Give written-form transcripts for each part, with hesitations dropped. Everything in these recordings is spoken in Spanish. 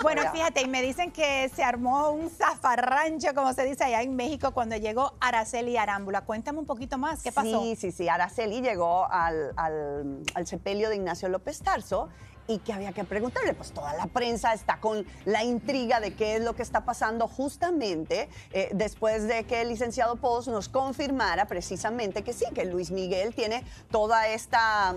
Bueno, fíjate, y me dicen que se armó un zafarrancho, como se dice allá en México, cuando llegó Aracely Arámbula. Cuéntame un poquito más, ¿qué pasó? Sí, Aracely llegó al sepelio de Ignacio López Tarso y que había que preguntarle, pues toda la prensa está con la intriga de qué es lo que está pasando justamente después de que el licenciado Pos nos confirmara precisamente que sí, que Luis Miguel tiene toda esta,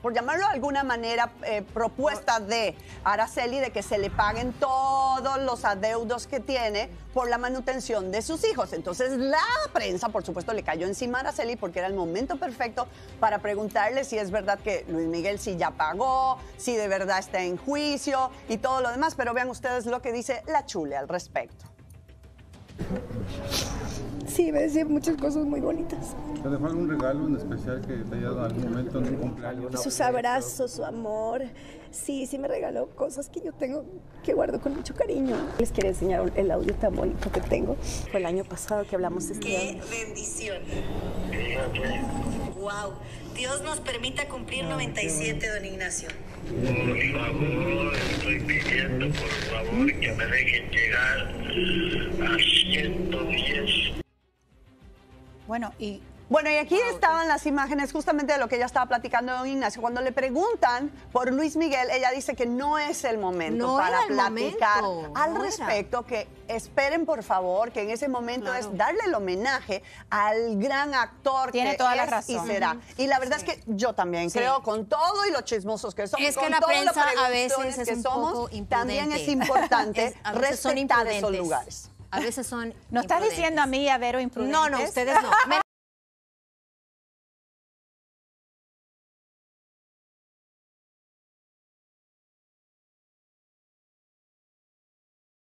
por llamarlo de alguna manera, propuesta de Aracely de que se le paguen todos los adeudos que tiene por la manutención de sus hijos. Entonces la prensa, por supuesto, le cayó encima a Aracely porque era el momento perfecto para preguntarle si es verdad que Luis Miguel si ya pagó, si de verdad está en juicio y todo lo demás. Pero vean ustedes lo que dice la Chule al respecto. Sí, me decía muchas cosas muy bonitas. ¿Te dejó algún regalo en especial que te haya dado algún momento en un cumpleaños? Sus abrazos, su amor. Sí, me regaló cosas que yo tengo, que guardo con mucho cariño. Les quería enseñar el audio tan bonito que tengo. Fue el año pasado que hablamos este año. ¡Qué bendición! ¡Wow! Dios nos permita cumplir 97, don Ignacio. Por favor, estoy pidiendo, por favor, que me dejen llegar a 110. Bueno, y aquí estaban las imágenes justamente de lo que ella estaba platicando de don Ignacio. Cuando le preguntan por Luis Miguel, ella dice que no es el momento para platicar al respecto, que esperen por favor, que en ese momento es darle el homenaje al gran actor que tiene toda la razón y será. Y la verdad es que yo también creo, con todo y los chismosos que somos, es que la prensa a veces es un poco imprudente. También es importante respetar esos lugares. A veces son. ¿No estás diciendo a mí y a Vero imprudentes? No, ustedes no.